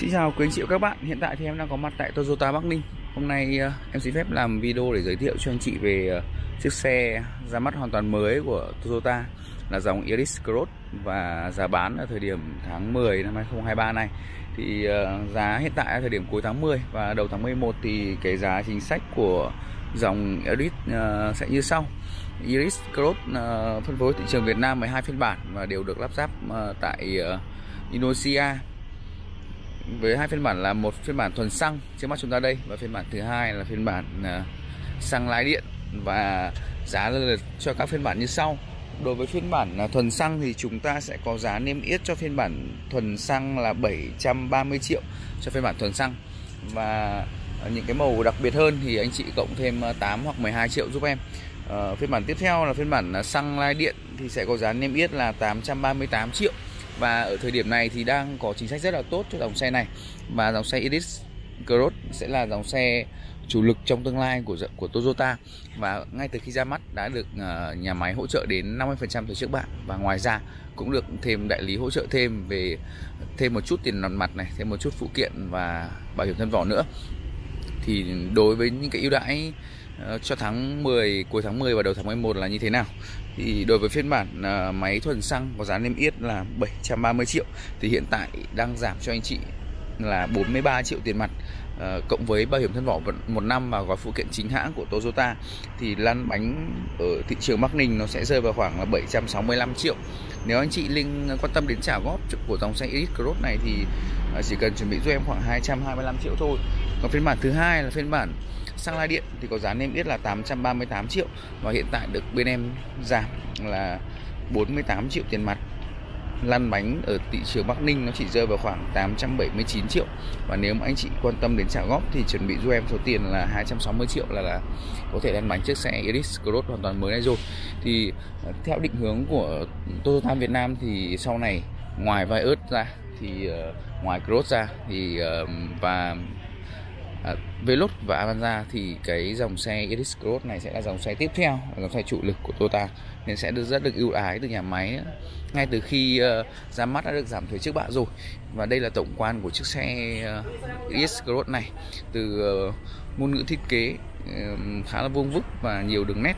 Xin chào quý anh chị và các bạn. Hiện tại thì em đang có mặt tại Toyota Bắc Ninh. Hôm nay em xin phép làm video để giới thiệu cho anh chị về chiếc xe ra mắt hoàn toàn mới của Toyota là dòng Yaris Cross, và giá bán ở thời điểm tháng 10 năm 2023 này. Thì giá hiện tại ở thời điểm cuối tháng 10 và đầu tháng 11 thì cái giá chính sách của dòng Yaris sẽ như sau. Yaris Cross phân phối thị trường Việt Nam 12 phiên bản và đều được lắp ráp tại Indonesia, với hai phiên bản là một phiên bản thuần xăng trước mắt chúng ta đây, và phiên bản thứ hai là phiên bản xăng lái điện. Và giá lượt cho các phiên bản như sau. Đối với phiên bản thuần xăng thì chúng ta sẽ có giá niêm yết cho phiên bản thuần xăng là 730 triệu cho phiên bản thuần xăng, và những cái màu đặc biệt hơn thì anh chị cộng thêm 8 hoặc 12 triệu giúp em. Phiên bản tiếp theo là phiên bản xăng lái điện thì sẽ có giá niêm yết là 838 triệu. Và ở thời điểm này thì đang có chính sách rất là tốt cho dòng xe này, và dòng xe Yaris Cross sẽ là dòng xe chủ lực trong tương lai của Toyota, và ngay từ khi ra mắt đã được nhà máy hỗ trợ đến 50% từ trước bạ, và ngoài ra cũng được thêm đại lý hỗ trợ thêm về thêm một chút tiền mặt này, thêm một chút phụ kiện và bảo hiểm thân vỏ nữa. Thì đối với những cái ưu đãi cho tháng 10, cuối tháng 10 và đầu tháng 11 là như thế nào? Thì đối với phiên bản máy thuần xăng có giá niêm yết là 730 triệu thì hiện tại đang giảm cho anh chị là 43 triệu tiền mặt, cộng với bảo hiểm thân vỏ 1 năm và gói phụ kiện chính hãng của Toyota, thì lăn bánh ở thị trường Bắc Ninh nó sẽ rơi vào khoảng là 765 triệu. Nếu anh chị Linh quan tâm đến trả góp của dòng xe Yaris Cross này thì chỉ cần chuẩn bị cho em khoảng 225 triệu thôi. Còn phiên bản thứ hai là phiên bản xăng lai điện thì có giá niêm yết là 838 triệu và hiện tại được bên em giảm là 48 triệu tiền mặt. Lăn bánh ở thị trường Bắc Ninh nó chỉ rơi vào khoảng 879 triệu, và nếu mà anh chị quan tâm đến trả góp thì chuẩn bị giúp em số tiền là 260 triệu là có thể lăn bánh chiếc xe Yaris Cross hoàn toàn mới này rồi. Thì theo định hướng của Toyota Việt Nam thì sau này ngoài Vios ra thì ngoài Cross ra thì và Veloz và Avanza thì cái dòng xe Yaris Cross này sẽ là dòng xe tiếp theo, là dòng xe chủ lực của Toyota, nên sẽ được rất được ưu ái từ nhà máy ngay từ khi ra mắt đã được giảm thuế trước bạ rồi. Và đây là tổng quan của chiếc xe Yaris Cross này, từ ngôn ngữ thiết kế khá là vuông vức và nhiều đường nét.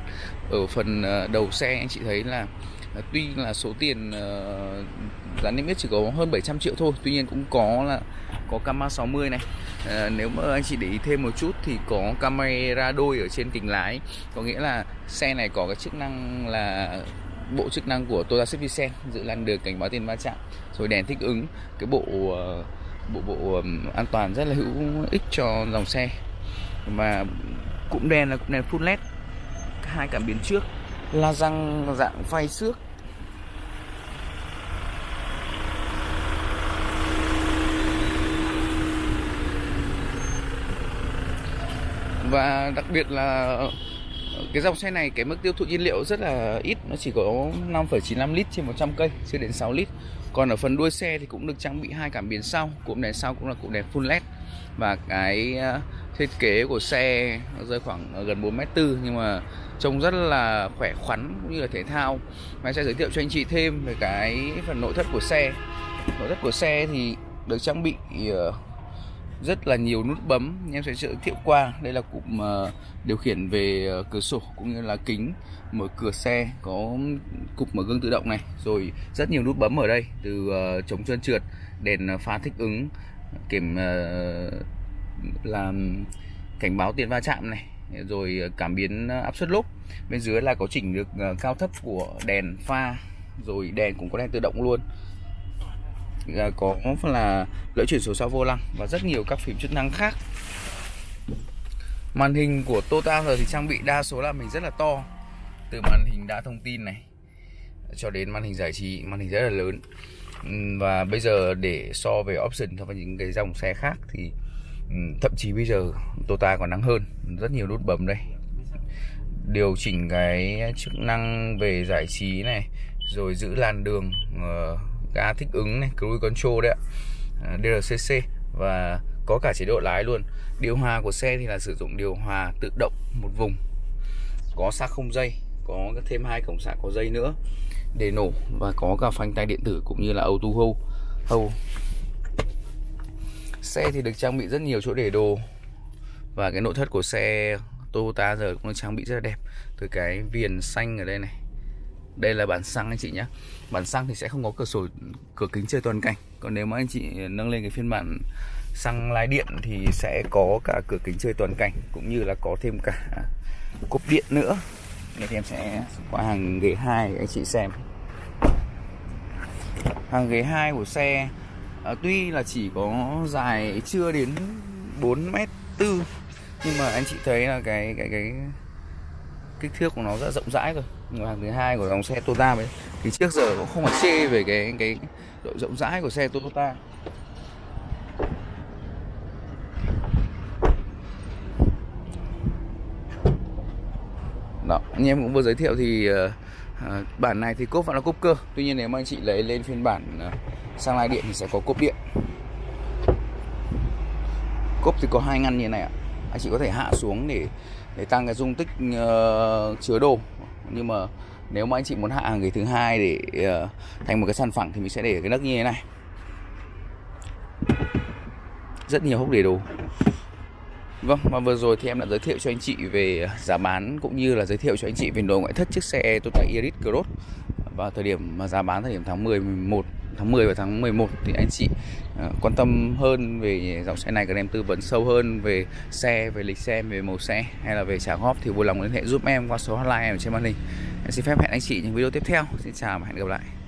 Ở phần đầu xe anh chị thấy là tuy là số tiền giá niêm yết chỉ có hơn 700 triệu thôi, tuy nhiên cũng có camera 60 này. Nếu mà anh chị để ý thêm một chút thì có camera đôi ở trên kính lái, có nghĩa là xe này có cái chức năng là bộ chức năng của Toyota Safety Sense, dự làn đường, cảnh báo tiền va chạm, rồi đèn thích ứng. Cái bộ an toàn rất là hữu ích cho dòng xe. Và cụm đèn là cụm đèn full LED, hai cảm biến trước la răng dạng phay xước. Và đặc biệt là cái dòng xe này cái mức tiêu thụ nhiên liệu rất là ít, nó chỉ có 5,95 lít trên 100 cây, chưa đến 6 lít. Còn ở phần đuôi xe thì cũng được trang bị hai cảm biến sau, cụm đèn sau cũng là cụm đèn full LED. Và cái thiết kế của xe nó rơi khoảng gần 4,4 m nhưng mà trông rất là khỏe khoắn cũng như là thể thao. Em sẽ giới thiệu cho anh chị thêm về cái phần nội thất của xe. Nội thất của xe thì được trang bị rất là nhiều nút bấm, em sẽ giới thiệu qua. Đây là cụm điều khiển về cửa sổ cũng như là kính, mở cửa xe, có cục mở gương tự động này, rồi rất nhiều nút bấm ở đây, từ chống trơn trượt, đèn pha thích ứng, kiểm làm cảnh báo tiền va chạm này, rồi cảm biến áp suất lốp. Bên dưới là có chỉnh được cao thấp của đèn pha, rồi đèn cũng có đèn tự động luôn, có là lưỡi chuyển số sau vô lăng và rất nhiều các phím chức năng khác. Màn hình của Toyota giờ thì trang bị đa số là mình rất là to, từ màn hình đa thông tin này cho đến màn hình giải trí, màn hình rất là lớn. Và bây giờ để so về option so với những cái dòng xe khác thì thậm chí bây giờ Toyota còn nắng hơn, rất nhiều nút bấm đây, điều chỉnh cái chức năng về giải trí này, rồi giữ làn đường, ga thích ứng này, cruise control đấy ạ, DRCC, và có cả chế độ lái luôn. Điều hòa của xe thì là sử dụng điều hòa tự động một vùng, có sạc không dây, có thêm hai cổng sạc có dây nữa để nổ, và có cả phanh tay điện tử cũng như là auto hold. Xe thì được trang bị rất nhiều chỗ để đồ. Và cái nội thất của xe Toyota giờ cũng được trang bị rất là đẹp. Từ cái viền xanh ở đây này. Đây là bản xăng anh chị nhé. Bản xăng thì sẽ không có cửa kính trời toàn cảnh. Còn nếu mà anh chị nâng lên cái phiên bản xăng lái điện thì sẽ có cả cửa kính trời toàn cảnh, cũng như là có thêm cả cốp điện nữa. Để em sẽ qua hàng ghế 2 anh chị xem. Hàng ghế 2 của xe tuy là chỉ có dài chưa đến 4,4 m, nhưng mà anh chị thấy là cái kích thước của nó rất rộng rãi rồi. Hàng ghế 2 của dòng xe Toyota ấy, thì trước giờ cũng không phải chê về cái độ rộng rãi của xe Toyota. Đó, anh em cũng vừa giới thiệu thì bản này thì cốp vẫn là cốp cơ. Tuy nhiên nếu mà anh chị lấy lên phiên bản xăng lái điện thì sẽ có cốp điện. Cốp thì có 2 ngăn như thế này ạ. Anh chị có thể hạ xuống để tăng cái dung tích chứa đồ. Nhưng mà nếu mà anh chị muốn hạ hàng ghế thứ 2 để thành một cái sàn phẳng thì mình sẽ để cái nấc như thế này. Rất nhiều hốc để đồ. Vâng, và vừa rồi thì em đã giới thiệu cho anh chị về giá bán, cũng như là giới thiệu cho anh chị về nội ngoại thất chiếc xe Toyota Yaris Cross. Vào thời điểm mà giá bán thời điểm tháng 10 và tháng 11 thì anh chị quan tâm hơn về dòng xe này, cần em tư vấn sâu hơn về xe, về lịch xe, về màu xe hay là về trả góp thì vui lòng liên hệ giúp em qua số hotline ở trên màn hình. Em xin phép hẹn anh chị những video tiếp theo. Xin chào và hẹn gặp lại.